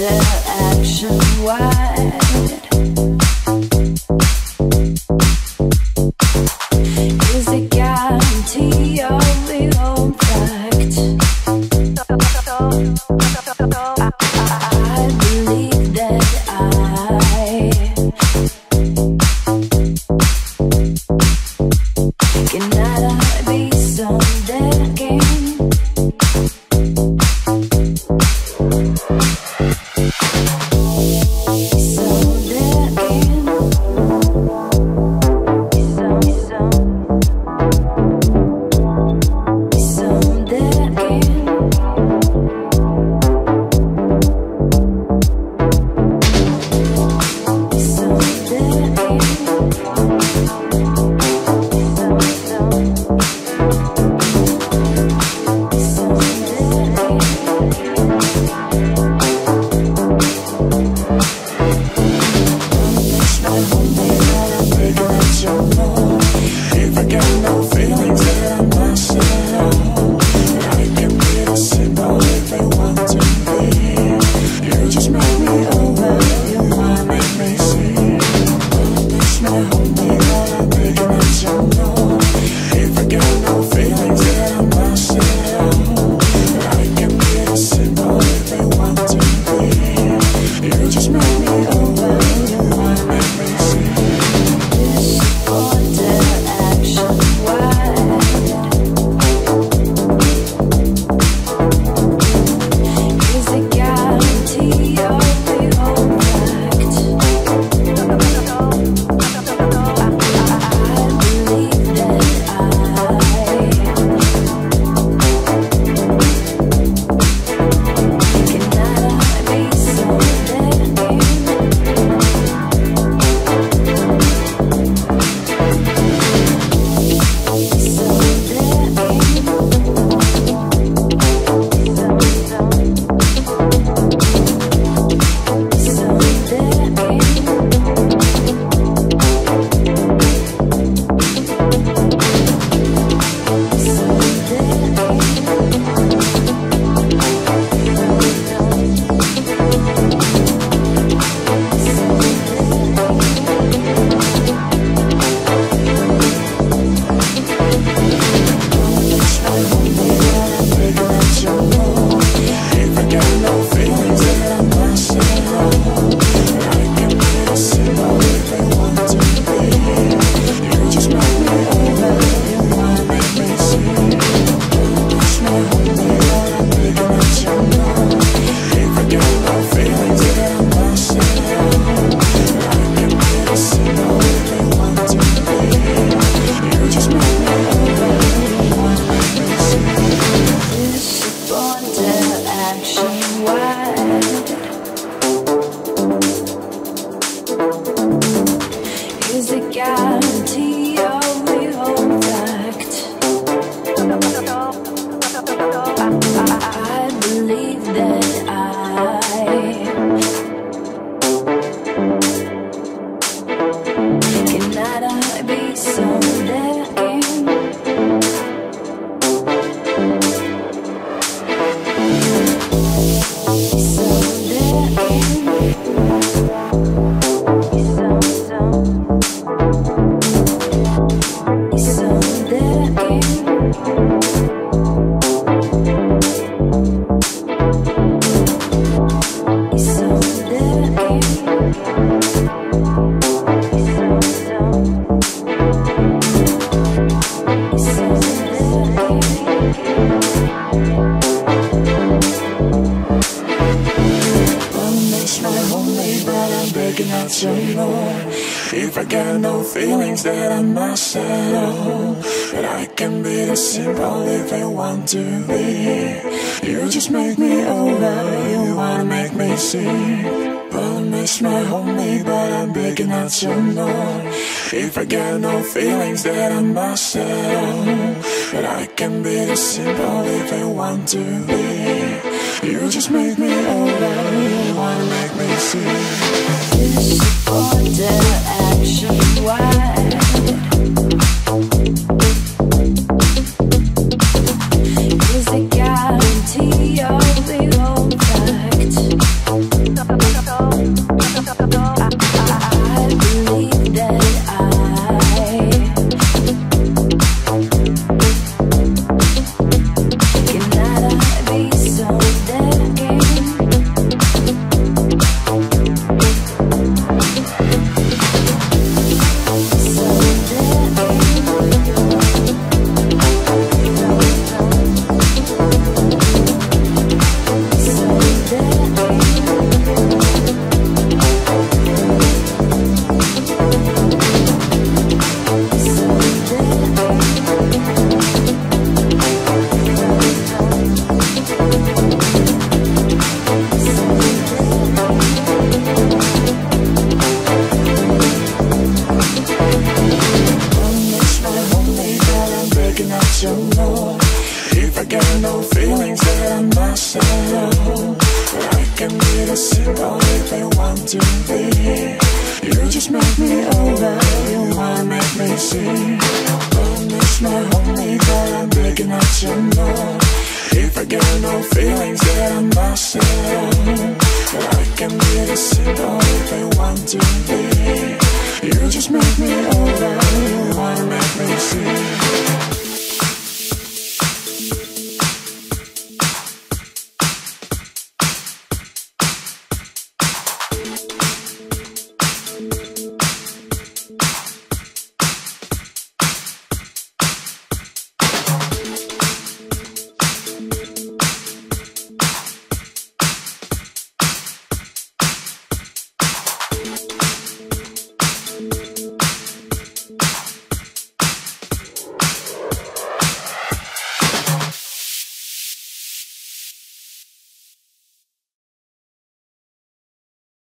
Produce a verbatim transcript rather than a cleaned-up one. interaction wide. Is the guarantee of the impact? I, I believe that I cannot be so dead again. So if I got no feelings that I'm not at all, but I can be the simple if I want to be. You just make me over, you wanna make me see. But I miss my homie, but I'm begging not to know. If I got no feelings that I'm not at all, but I can be the simple if I want to be. You just make me over, you wanna make me see. Disappointed action, why? Is the guarantee of the old fact? got no feelings in myself. I can be the single if I want to be. You just make me over, you wanna make me see. Don't miss my homie, girl, I'm breaking up some more. If I got no feelings in myself, I can be the single if I want to be. You just make me over, you wanna make me see.